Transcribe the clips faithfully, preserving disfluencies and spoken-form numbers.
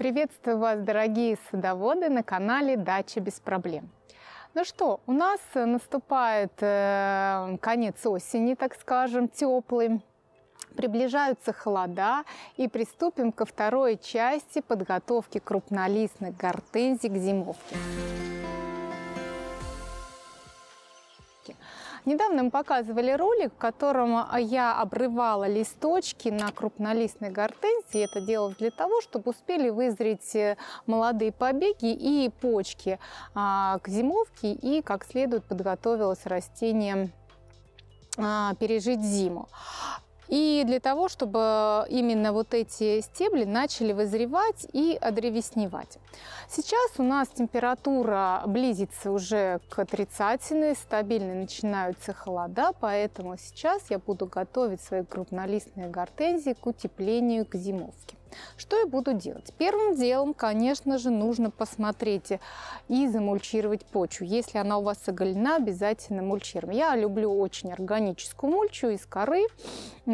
Приветствую вас, дорогие садоводы, на канале Дача без проблем. Ну что, у нас наступает э, конец осени, так скажем, теплый. Приближаются холода, и приступим ко второй части подготовки крупнолистных гортензий к зимовке. Недавно мы показывали ролик, в котором я обрывала листочки на крупнолистной гортензии. Это делалось для того, чтобы успели вызреть молодые побеги и почки к зимовке, и как следует подготовилось растение пережить зиму. И для того, чтобы именно вот эти стебли начали вызревать и одревесневать. Сейчас у нас температура близится уже к отрицательной, стабильно начинаются холода, поэтому сейчас я буду готовить свои крупнолистные гортензии к утеплению, к зимовке. Что я буду делать? Первым делом, конечно же, нужно посмотреть и замульчировать почву. Если она у вас оголена, обязательно мульчируем. Я люблю очень органическую мульчу из коры.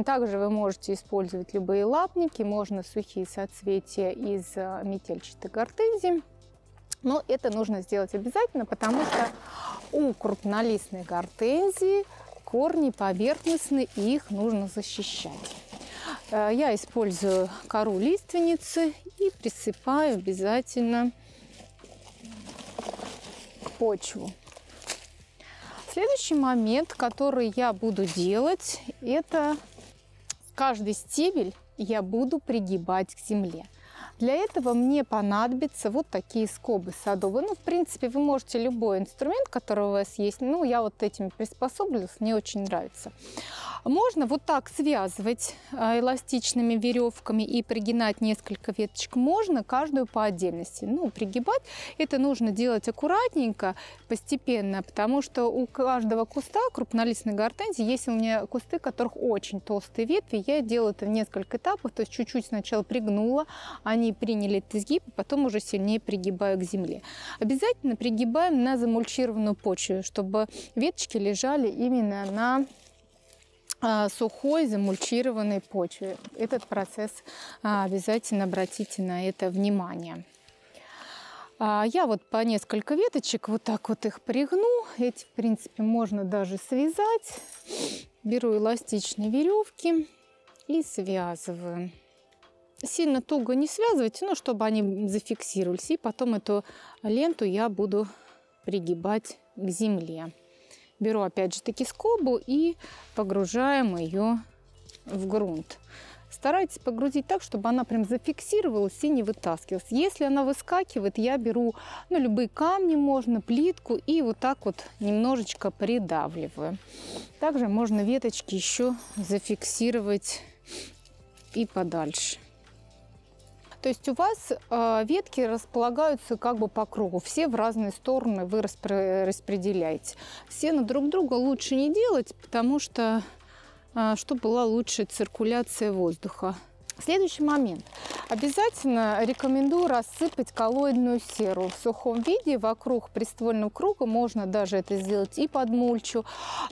Также вы можете использовать любые лапники, можно сухие соцветия из метельчатой гортензии. Но это нужно сделать обязательно, потому что у крупнолистной гортензии корни поверхностны, и их нужно защищать. Я использую кору лиственницы и присыпаю обязательно почву. Следующий момент, который я буду делать, это каждый стебель я буду пригибать к земле. Для этого мне понадобятся вот такие скобы садовые. Ну, в принципе, вы можете любой инструмент, который у вас есть. Ну, я вот этими приспособилась, мне очень нравится. Можно вот так связывать эластичными веревками и пригинать несколько веточек. Можно каждую по отдельности. Ну, пригибать это нужно делать аккуратненько, постепенно, потому что у каждого куста крупнолистной гортензии есть у меня кусты, у которых очень толстые ветви. Я делаю это в несколько этапов, то есть чуть-чуть сначала пригнула, они приняли этот изгиб, и потом уже сильнее пригибаю к земле. Обязательно пригибаем на замульчированную почву, чтобы веточки лежали именно на сухой замульчированной почве. Этот процесс обязательно обратите на это внимание. Я вот по несколько веточек вот так вот их пригну. Эти, в принципе, можно даже связать. Беру эластичные веревки и связываю. Сильно туго не связывайте, но чтобы они зафиксировались. И потом эту ленту я буду пригибать к земле. Беру опять же таки скобу и погружаем ее в грунт. Старайтесь погрузить так, чтобы она прям зафиксировалась и не вытаскивалась. Если она выскакивает, я беру, ну, любые камни можно, плитку, и вот так вот немножечко придавливаю. Также можно веточки еще зафиксировать и подальше. То есть у вас ветки располагаются как бы по кругу, все в разные стороны вы распределяете. Все на друг друга лучше не делать, потому что, чтобы была лучшая циркуляция воздуха. Следующий момент. Обязательно рекомендую рассыпать коллоидную серу в сухом виде вокруг приствольного круга. Можно даже это сделать и под мульчу,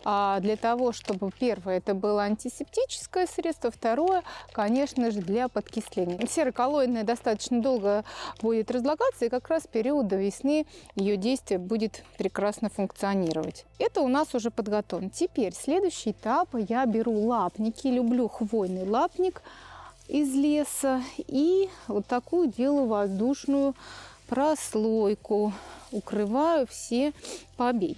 для того, чтобы первое это было антисептическое средство, второе, конечно же, для подкисления. Сера коллоидная достаточно долго будет разлагаться, и как раз в период до весны ее действие будет прекрасно функционировать. Это у нас уже подготовлено. Теперь следующий этап. Я беру лапники, люблю хвойный лапник из леса, и вот такую делаю воздушную прослойку, укрываю все побеги.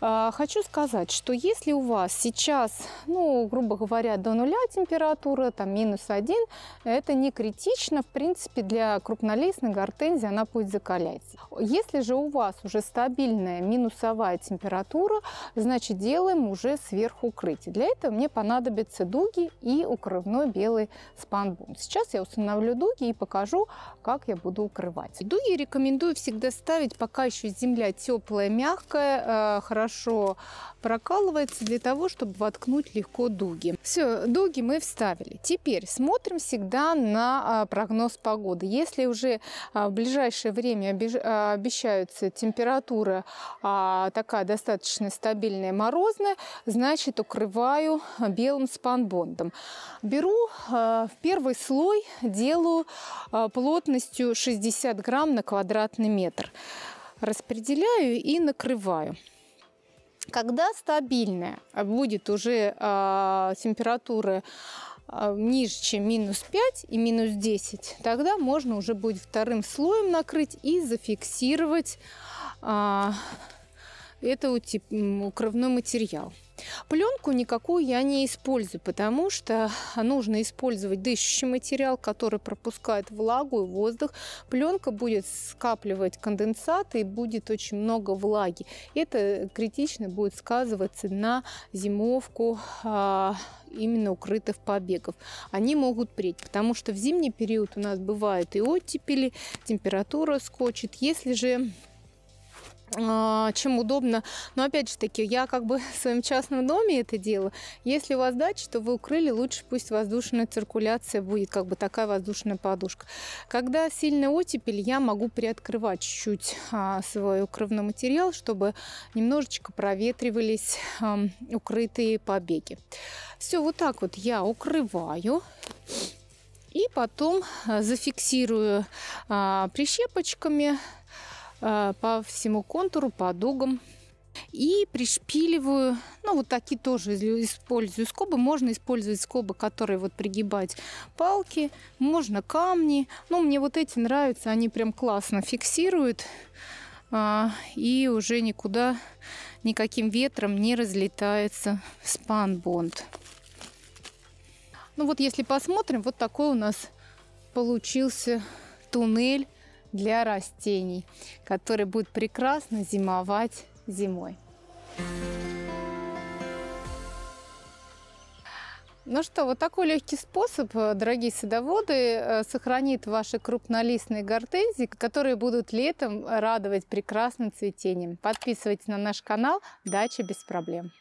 А, хочу сказать, что если у вас сейчас, ну, грубо говоря, до нуля температура, там минус один, это не критично, в принципе, для крупнолистной гортензии она будет закаляться. Если же у вас уже стабильная минусовая температура, значит, делаем уже сверху укрытие. Для этого мне понадобятся дуги и укрывной белый спанбонд. Сейчас я установлю дуги и покажу, как я буду укрывать. Дуги рекомендую всегда ставить пока пока еще земля теплая, мягкая, хорошо прокалывается для того, чтобы воткнуть легко дуги. Все, дуги мы вставили. Теперь смотрим всегда на прогноз погоды. Если уже в ближайшее время обещаются температура такая достаточно стабильная, морозная, значит, укрываю белым спанбондом. Беру в первый слой, делаю плотностью шестьдесят грамм на квадратный метр. Распределяю и накрываю. Когда стабильная будет уже э, температура э, ниже, чем минус пять и минус десять, тогда можно уже будет вторым слоем накрыть и зафиксировать э, это укрывной материал. Пленку никакую я не использую, потому что нужно использовать дышащий материал, который пропускает влагу и воздух. Пленка будет скапливать конденсат и будет очень много влаги. Это критично будет сказываться на зимовку именно укрытых побегов. Они могут преть, потому что в зимний период у нас бывают и оттепели, температура скочит. Если же чем удобно, но опять же таки я как бы в своем частном доме это делаю. Если у вас дача, то вы укрыли, лучше пусть воздушная циркуляция будет, как бы такая воздушная подушка. Когда сильная оттепель, я могу приоткрывать чуть-чуть а, свой укрывной материал, чтобы немножечко проветривались а, укрытые побеги. Все, вот так вот я укрываю. И потом зафиксирую а, прищепочками по всему контуру, по дугам. И пришпиливаю, ну вот такие тоже использую скобы. Можно использовать скобы, которые вот пригибать палки, можно камни. Но мне вот эти нравятся, они прям классно фиксируют. И уже никуда, никаким ветром не разлетается спанбонд. Ну вот если посмотрим, вот такой у нас получился туннель для растений, которые будут прекрасно зимовать зимой. Ну что, вот такой легкий способ, дорогие садоводы, сохранит ваши крупнолистные гортензии, которые будут летом радовать прекрасным цветением. Подписывайтесь на наш канал «Дача без проблем».